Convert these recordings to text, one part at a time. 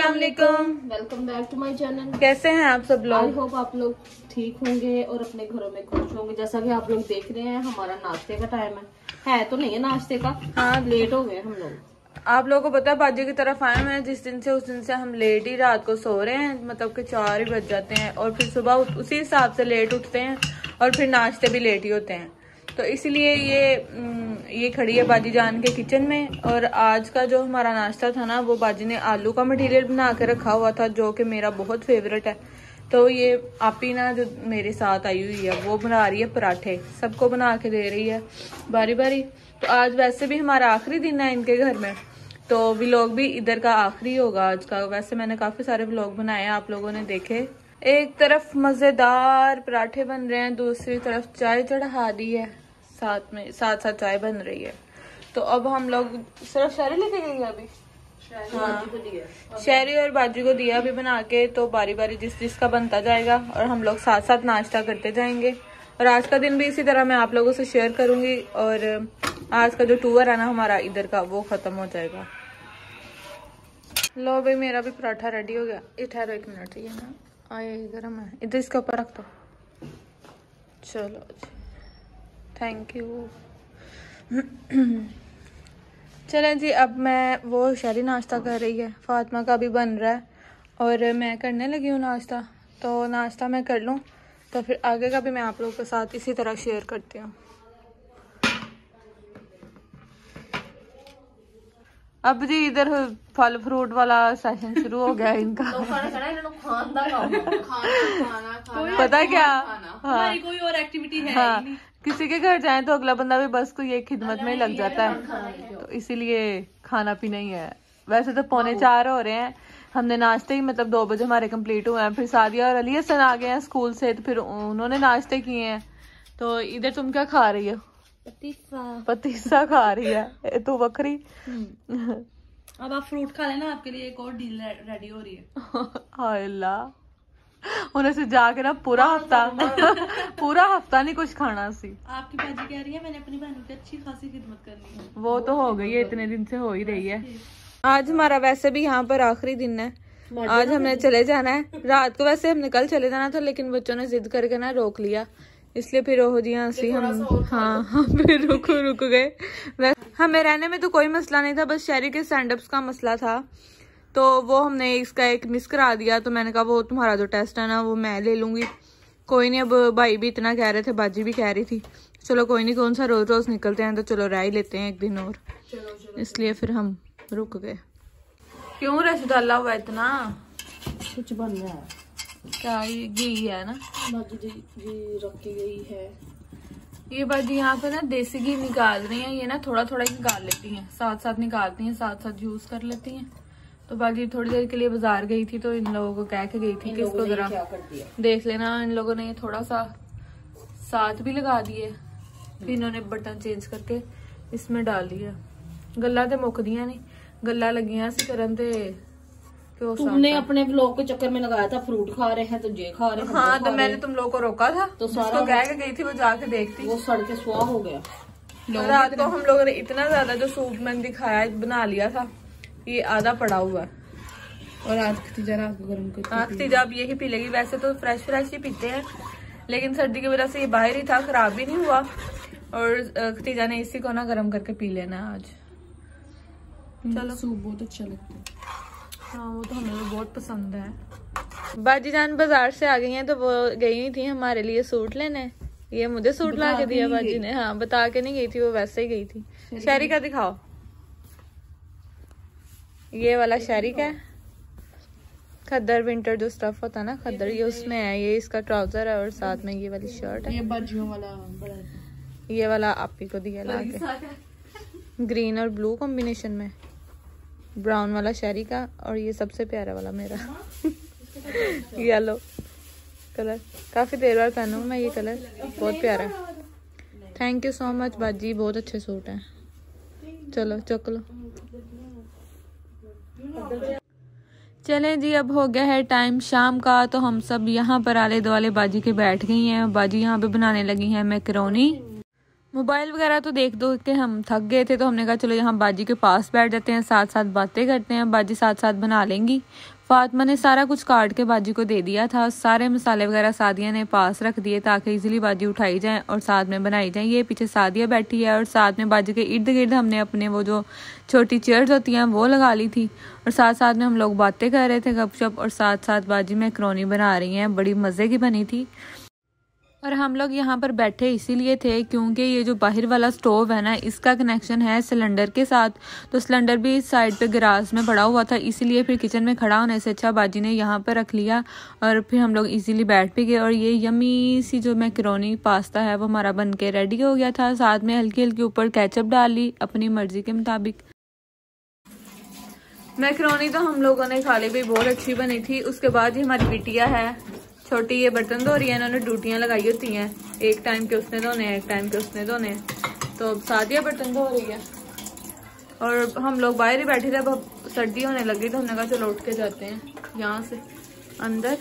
अस्सलाम वालेकुम, welcome back to my channel. कैसे हैं आप सब लोग? आई होप आप लोग ठीक होंगे और अपने घरों में खुश होंगे। जैसा कि आप लोग देख रहे हैं हमारा नाश्ते का टाइम है तो नहीं है नाश्ते का, हाँ लेट हो गए हम लोग। आप लोगों को पता है बाजी की तरफ आए हैं जिस दिन से, उस दिन से हम लेट ही रात को सो रहे हैं, मतलब कि 4 ही बज जाते हैं और फिर सुबह उसी हिसाब से लेट उठते हैं और फिर नाश्ते भी लेट ही होते हैं। तो इसलिए ये खड़ी है बाजी जान के किचन में। और आज का जो हमारा नाश्ता था ना, वो बाजी ने आलू का मटेरियल बना के रखा हुआ था जो कि मेरा बहुत फेवरेट है। तो ये आपी ना जो मेरे साथ आई हुई है वो बना रही है पराठे, सबको बना के दे रही है बारी बारी। तो आज वैसे भी हमारा आखिरी दिन है इनके घर में, तो व्लॉग भी इधर का आखिरी होगा आज का। वैसे मैंने काफ़ी सारे व्लॉग बनाए हैं, आप लोगों ने देखे। एक तरफ मज़ेदार पराठे बन रहे हैं, दूसरी तरफ चाय चढ़ा दी है, साथ साथ चाय बन रही है। तो अब हम लोग सिर्फ शहरी लेके गई अभी, हाँ शहरी और बाजू को दिया अभी बना के। तो बारी बारी जिस चीज का बनता जाएगा और हम लोग साथ साथ नाश्ता करते जाएंगे। और आज का दिन भी इसी तरह मैं आप लोगों से शेयर करूंगी। और आज का जो टूर है ना हमारा इधर का, वो खत्म हो जाएगा। लो भाई मेरा भी पराठा रेडी हो गया। ये ठहरो एक मिनट, ये ना आए इधर, हम इधर इसके ऊपर रख दो। चलो थैंक यू। चलें जी, अब मैं वो शहरी नाश्ता कर रही है, फातिमा का भी बन रहा है और मैं करने लगी हूँ नाश्ता। तो नाश्ता मैं कर लूँ तो फिर आगे का भी मैं आप लोगों के साथ इसी तरह शेयर करती हूँ। अब जी इधर फल फ्रूट वाला सेशन शुरू हो गया इनका। पता क्या, हाँ कोई और एक्टिविटी है, हाँ किसी के घर जाए तो अगला बंदा भी बस को ये खिदमत में लग जाता है, तो इसीलिए खाना पीना ही है। वैसे तो 3:45 हो रहे हैं, हमने नाश्ते ही मतलब 2 बजे हमारे कंप्लीट हुए हैं। फिर सादिया और अली हसन आ गए हैं स्कूल से, तो फिर उन्होंने नाश्ते किए हैं। तो इधर तुम क्या खा रही हो? पतीसा खा रही है तो बकरी। अब आप फ्रूट खा लेना, आपके लिए एक और डील रेडी हो रही है। हाय अल्लाह, उन्हें से जाके ना पूरा हफ्ता पूरा हफ्ता नहीं कुछ खाना सी। आपकी बाजी कह रही है मैंने अपनी बहन की अच्छी खासी खिदमत करनी है, वो तो हो गई है, इतने दिन से हो ही रही है। आज हमारा वैसे भी यहाँ पर आखिरी दिन है, आज हमने चले जाना है रात को। वैसे हमने कल चले जाना था लेकिन बच्चों ने जिद करके ना रोक लिया, इसलिए फिर हो जी हंसी हम, हाँ फिर रुक गए। वैसे हमें रहने में तो कोई मसला नहीं था, बस शहरी के स्टैंडअप्स का मसला था, तो वो हमने इसका एक मिस करा दिया। तो मैंने कहा वो तुम्हारा जो टेस्ट है ना वो मैं ले लूँगी, कोई नहीं। अब भाई भी इतना कह रहे थे, बाजी भी कह रही थी चलो कोई नहीं, कौन सा रोज रोज निकलते हैं, तो चलो रह ही लेते हैं एक दिन और, इसलिए फिर हम रुक गए। क्यों रश डाला हुआ इतना? कुछ बन रहा है क्या? ये घी है ना बाजी जी रखी गई है। ये बाजी यहाँ पे ना देसी घी निकाल रही हैं, ये ना थोड़ा थोड़ा ही निकाल लेती हैं, साथ साथ निकालती हैं, साथ साथ यूज कर लेती हैं। तो बाजी थोड़ी देर के लिए बाजार गई थी तो इन लोगों को कह के गई थी कि इसको जरा देख लेना। इन लोगों ने ये थोड़ा सा साथ भी लगा दिए, फिर इन्होंने बटन चेंज करके इसमें डाल दिया। गल्ला तो मुकदियाँ नहीं, गल्ला लगियाँ अस करन ते। तुमने अपने व्लॉग के चक्कर में लगाया था फ्रूट खा रहे हैं तो ये खा रहे हैं, हाँ तो मैंने तुम लोगों को रोका था, तो सारा कह के गई थी वो जाके देखती, वो सड़ के स्वाह हो गया। रात को हम लोगों ने इतना ज्यादा जो सूप मैंने दिखाया बना लिया था, ये आधा पड़ा हुआ है। और आज खतीजा रात को गर्म करती, हाँ खतीजा अब यही पी लेगी। वैसे तो फ्रेश ही पीते हैं लेकिन सर्दी की वजह से ये बाहर ही था, खराब भी नहीं हुआ। और खतीजा ने इसी को ना गर्म करके पी लेना आज। चलो सूप बहुत अच्छा लगता है, हाँ वो तो हमें बहुत पसंद है। बाजी जान बाजार से आ गई हैं, तो वो गई हुई थी हमारे लिए सूट लेने, ये मुझे सूट ला के दिया बाजी ने, हाँ बता के नहीं गई थी वो, वैसे ही गई थी। शहरी का दिखाओ, ये वाला शहरी का है, खद्दर विंटर जो स्टफ होता है ना खद्दर, ये उसमें है, ये इसका ट्राउजर है और साथ में ये वाली शर्ट है। ये वाला आप ही को दिया ला के, ग्रीन और ब्लू कॉम्बिनेशन में, ब्राउन वाला शहरी का, और ये सबसे प्यारा वाला मेरा येलो कलर। काफी देर बार पहना हूँ मैं ये कलर, बहुत प्यारा है। थैंक यू सो मच बाजी, बहुत अच्छे सूट हैं। चलो चुक लो। चले जी, अब हो गया है टाइम शाम का, तो हम सब यहाँ पर आले दुआले बाजी के बैठ गई हैं। बाजी यहाँ पे बनाने लगी हैं मैकरोनी, मोबाइल वगैरह तो देख दो के हम थक गए थे, तो हमने कहा चलो यहाँ बाजी के पास बैठ जाते हैं, साथ साथ बातें करते हैं, बाजी साथ साथ बना लेंगी। फातिमा ने सारा कुछ काट के बाजी को दे दिया था, सारे मसाले वगैरह सादिया ने पास रख दिए ताकि इजीली बाजी उठाई जाए और साथ में बनाई जाए। ये पीछे सादिया बैठी है और साथ में बाजी के इर्द गिर्द हमने अपने वो जो छोटी चेयर्स होती हैं वो लगा ली थी और साथ साथ में हम लोग बातें कर रहे थे गपशप, और साथ साथ बाजी मैकरोनी बना रही हैं, बड़ी मज़े की बनी थी। और हम लोग यहाँ पर बैठे इसीलिए थे क्योंकि ये जो बाहर वाला स्टोव है ना, इसका कनेक्शन है सिलेंडर के साथ, तो सिलेंडर भी इस साइड पे गराज में पड़ा हुआ था, इसीलिए फिर किचन में खड़ा होने से अच्छा बाजी ने यहाँ पर रख लिया और फिर हम लोग इजीली बैठ भी गए। और ये यमी सी जो मैकरोनी पास्ता है वो हमारा बन के रेडी हो गया था, साथ में हल्की हल्की ऊपर केचप डाल ली अपनी मर्जी के मुताबिक। मैकरोनी तो हम लोगों ने खा ली, भी बहुत अच्छी बनी थी। उसके बाद ही हमारी बिटिया है छोटी, ये बर्तन धो रही है, इन्होंने ड्यूटियाँ लगाई होती हैं, एक टाइम के उसने धोने हैं, एक टाइम के उसने धोने, तो सादिया बर्तन धो रही है और हम लोग बाहर ही बैठे थे। अब सर्दी होने लगी तो हमने कहा चलो उठ के जाते हैं यहाँ से अंदर।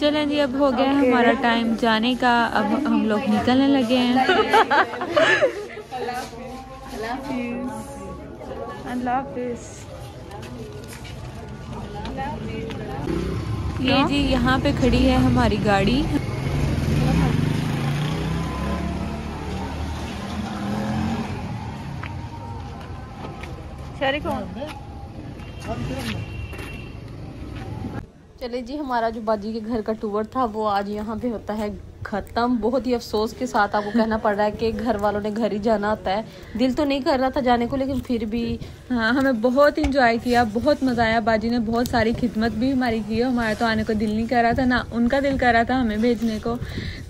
चलें जी, अब हो गया है हमारा टाइम जाने का, अब हम लोग निकलने लगे हैं। अल्लाह हाफिज़। ये जी यहाँ पे खड़ी है हमारी गाड़ी। चले जी, हमारा जो बाजी के घर का टूर था वो आज यहाँ पे होता है ख़त्म। बहुत ही अफसोस के साथ आपको कहना पड़ रहा है कि घर वालों ने घर ही जाना होता है। दिल तो नहीं कर रहा था जाने को, लेकिन फिर भी हाँ, हमें बहुत इंजॉय किया, बहुत मज़ा आया। बाजी ने बहुत सारी खिदमत भी हमारी की है, हमारा तो आने को दिल नहीं कर रहा था, ना उनका दिल कर रहा था हमें भेजने को।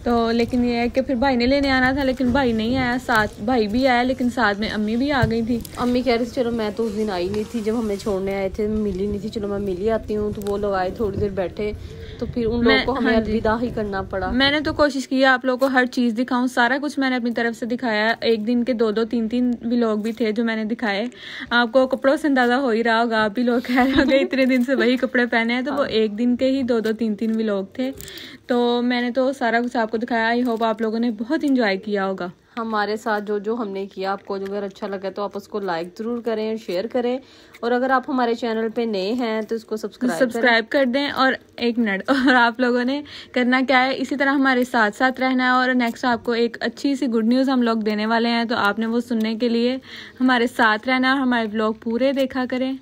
तो लेकिन ये है कि फिर भाई ने लेने आना था लेकिन भाई नहीं आया, साथ भाई भी आया लेकिन साथ में अम्मी भी आ गई थी। अम्मी कह रही थी चलो, मैं तो उस दिन आई नहीं थी जब हमें छोड़ने आए थे, मिली नहीं थी, चलो मैं मिली आती हूँ। तो वो लोग आए, थोड़ी देर बैठे, तो फिर उन लोगों को हमें अलविदा ही करना पड़ा। मैंने तो कोशिश की आप लोगों को हर चीज़ दिखाऊं, सारा कुछ मैंने अपनी तरफ से दिखाया। एक दिन के दो दो तीन तीन व्लॉग भी थे जो मैंने दिखाए। आपको कपड़ों से अंदाजा हो ही रहा होगा, आप ही लोग कह रहे होंगे इतने दिन से वही कपड़े पहने हैं, तो वो एक दिन के ही दो दो तीन तीन व्लॉग थे। तो मैंने तो सारा कुछ आपको दिखाया। आई होप आप लोगों ने बहुत इंजॉय किया होगा। हमारे साथ जो जो हमने किया, आपको अगर अच्छा लगा तो आप उसको लाइक ज़रूर करें, शेयर करें, और अगर आप हमारे चैनल पे नए हैं तो इसको सब्सक्राइब कर दें। और एक मिनट, और आप लोगों ने करना क्या है, इसी तरह हमारे साथ साथ रहना है। और नेक्स्ट आपको एक अच्छी सी गुड न्यूज़ हम लोग देने वाले हैं, तो आपने वो सुनने के लिए हमारे साथ रहना और हमारे ब्लॉग पूरे देखा करें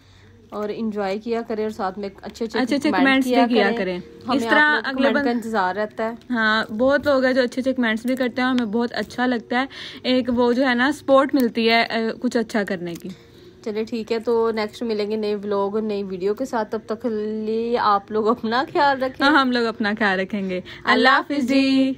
और इंजॉय किया करें, और साथ में अच्छे कमेंट्स भी किया करें। इस तरह अगले का इंतजार रहता है। हाँ, बहुत लोग हैं जो अच्छे अच्छे कमेंट्स भी करते हैं, हमें बहुत अच्छा लगता है, एक वो जो है ना सपोर्ट मिलती है कुछ अच्छा करने की। चलिए ठीक है, तो नेक्स्ट मिलेंगे नए व्लॉग और नई वीडियो के साथ। तब तक लिए आप लोग अपना ख्याल रखें। हाँ, हम लोग अपना ख्याल रखेंगे। अल्लाह हाफिज़ जी।